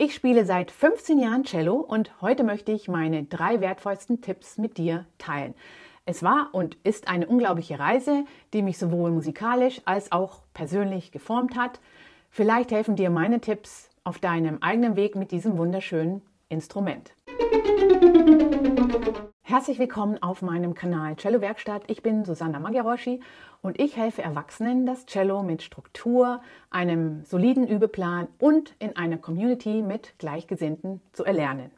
Ich spiele seit 15 Jahren Cello und heute möchte ich meine 3 wertvollsten Tipps mit dir teilen. Es war und ist eine unglaubliche Reise, die mich sowohl musikalisch als auch persönlich geformt hat. Vielleicht helfen dir meine Tipps auf deinem eigenen Weg mit diesem wunderschönen Instrument. Herzlich willkommen auf meinem Kanal Cello-Werkstatt. Ich bin Suzanna Magyarosy und ich helfe Erwachsenen, das Cello mit Struktur, einem soliden Übeplan und in einer Community mit Gleichgesinnten zu erlernen.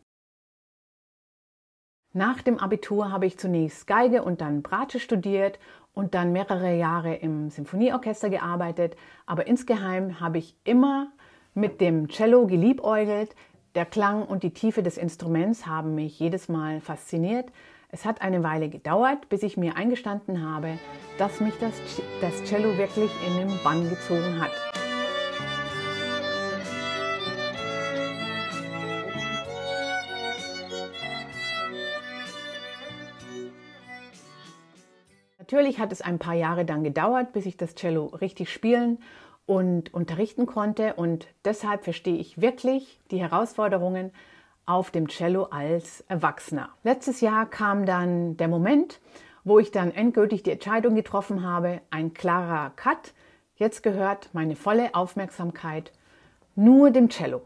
Nach dem Abitur habe ich zunächst Geige und dann Bratsche studiert und dann mehrere Jahre im Symphonieorchester gearbeitet, aber insgeheim habe ich immer mit dem Cello geliebäugelt. Der Klang und die Tiefe des Instruments haben mich jedes Mal fasziniert. Es hat eine Weile gedauert, bis ich mir eingestanden habe, dass mich das Cello wirklich in den Bann gezogen hat. Natürlich hat es ein paar Jahre dann gedauert, bis ich das Cello richtig spielen und unterrichten konnte, und deshalb verstehe ich wirklich die Herausforderungen auf dem Cello als Erwachsener. Letztes Jahr kam dann der Moment, wo ich dann endgültig die Entscheidung getroffen habe, ein klarer Cut. Jetzt gehört meine volle Aufmerksamkeit nur dem Cello.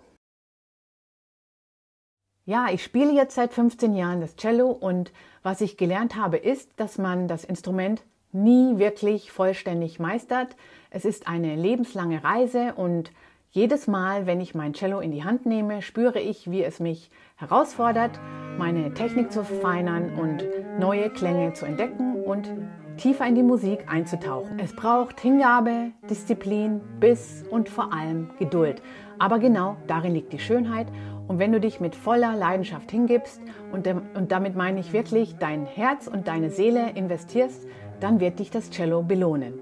Ja, ich spiele jetzt seit 15 Jahren das Cello und was ich gelernt habe ist, dass man das Instrument nie wirklich vollständig meistert. Es ist eine lebenslange Reise und jedes Mal, wenn ich mein Cello in die Hand nehme, spüre ich, wie es mich herausfordert, meine Technik zu verfeinern und neue Klänge zu entdecken und tiefer in die Musik einzutauchen. Es braucht Hingabe, Disziplin, Biss und vor allem Geduld. Aber genau darin liegt die Schönheit. Und wenn du dich mit voller Leidenschaft hingibst und damit meine ich wirklich dein Herz und deine Seele investierst, dann wird dich das Cello belohnen.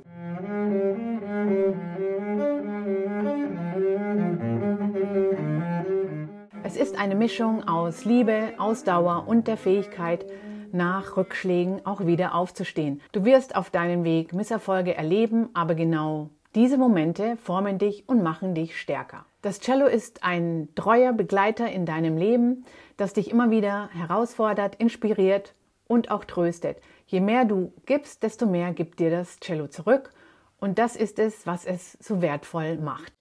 Es ist eine Mischung aus Liebe, Ausdauer und der Fähigkeit, nach Rückschlägen auch wieder aufzustehen. Du wirst auf deinem Weg Misserfolge erleben, aber genau diese Momente formen dich und machen dich stärker. Das Cello ist ein treuer Begleiter in deinem Leben, das dich immer wieder herausfordert, inspiriert und auch tröstet. Je mehr du gibst, desto mehr gibt dir das Cello zurück. Und das ist es, was es so wertvoll macht.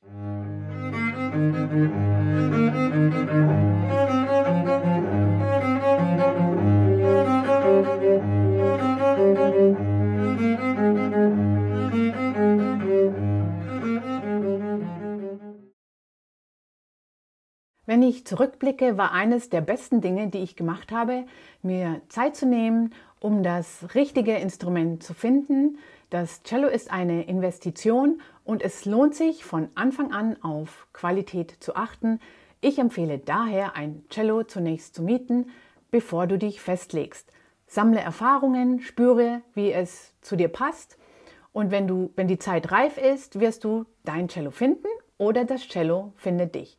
Wenn ich zurückblicke, war eines der besten Dinge, die ich gemacht habe, mir Zeit zu nehmen, um das richtige Instrument zu finden. Das Cello ist eine Investition und es lohnt sich, von Anfang an auf Qualität zu achten. Ich empfehle daher, ein Cello zunächst zu mieten, bevor du dich festlegst. Sammle Erfahrungen, spüre, wie es zu dir passt, und wenn die Zeit reif ist, wirst du dein Cello finden oder das Cello findet dich.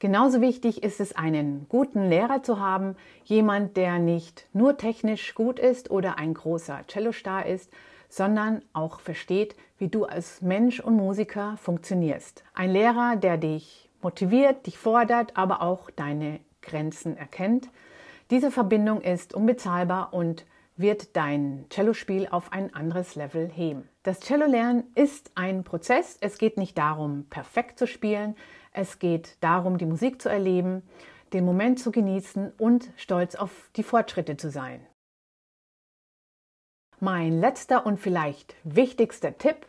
Genauso wichtig ist es, einen guten Lehrer zu haben, jemand, der nicht nur technisch gut ist oder ein großer Cellostar ist, sondern auch versteht, wie du als Mensch und Musiker funktionierst. Ein Lehrer, der dich motiviert, dich fordert, aber auch deine Grenzen erkennt. Diese Verbindung ist unbezahlbar und wird dein Cellospiel auf ein anderes Level heben. Das Cellolernen ist ein Prozess. Es geht nicht darum, perfekt zu spielen. Es geht darum, die Musik zu erleben, den Moment zu genießen und stolz auf die Fortschritte zu sein. Mein letzter und vielleicht wichtigster Tipp: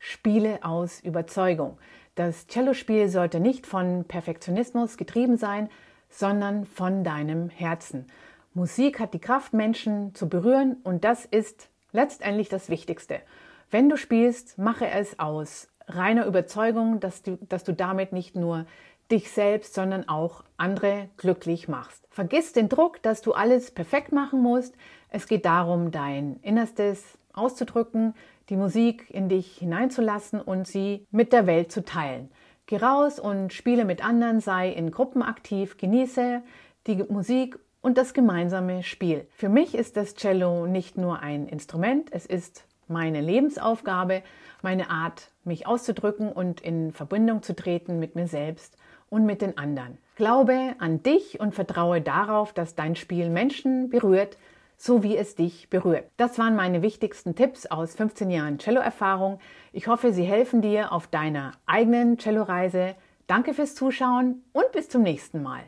Spiele aus Überzeugung. Das Cellospiel sollte nicht von Perfektionismus getrieben sein, sondern von deinem Herzen. Musik hat die Kraft, Menschen zu berühren, und das ist letztendlich das Wichtigste. Wenn du spielst, mache es aus reiner Überzeugung, dass du damit nicht nur dich selbst, sondern auch andere glücklich machst. Vergiss den Druck, dass du alles perfekt machen musst. Es geht darum, dein Innerstes auszudrücken, die Musik in dich hineinzulassen und sie mit der Welt zu teilen. Geh raus und spiele mit anderen, sei in Gruppen aktiv, genieße die Musik und das gemeinsame Spiel. Für mich ist das Cello nicht nur ein Instrument, es ist meine Lebensaufgabe, meine Art, mich auszudrücken und in Verbindung zu treten mit mir selbst und mit den anderen. Glaube an dich und vertraue darauf, dass dein Spiel Menschen berührt, so wie es dich berührt. Das waren meine wichtigsten Tipps aus 15 Jahren Cello-Erfahrung. Ich hoffe, sie helfen dir auf deiner eigenen Cello-Reise. Danke fürs Zuschauen und bis zum nächsten Mal.